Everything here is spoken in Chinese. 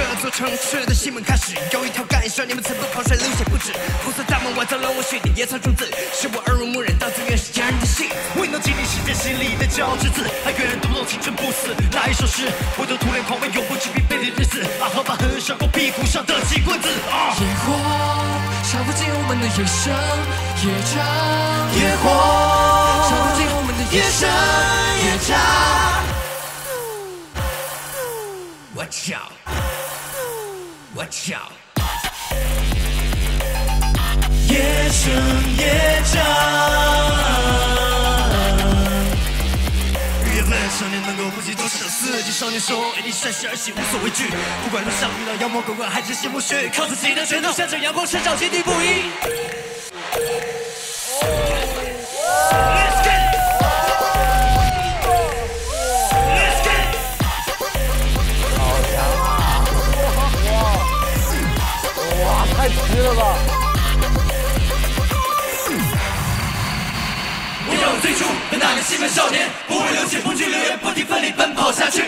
这座城市的新闻开始，有一条干涉你们曾被狂甩流血不止。红色大门完造了我血的也算数字，使我耳濡目染，当作原始家人的信。未能经历时间心里的骄傲之子，还愿读懂青春不死哪一首诗？我都徒恋狂奔，永不知疲惫的日子。啊，好吧，很闪过屁股上的金棍子。啊，野火烧不尽我们的野生野长，野火烧不尽我们的野生野长。Watch out！ Watch out！ 夜生夜长，日夜漫少年能够呼吸多少四季少年手，一定善始而行，无所畏惧。不管路上遇到妖魔鬼怪还是鲜不虚，靠自己的拳头向着阳光生长，坚定不移。 太急了吧！我要有最初的那个兴奋少年，不畏流血，不惧流言，不停奋力奔跑下去。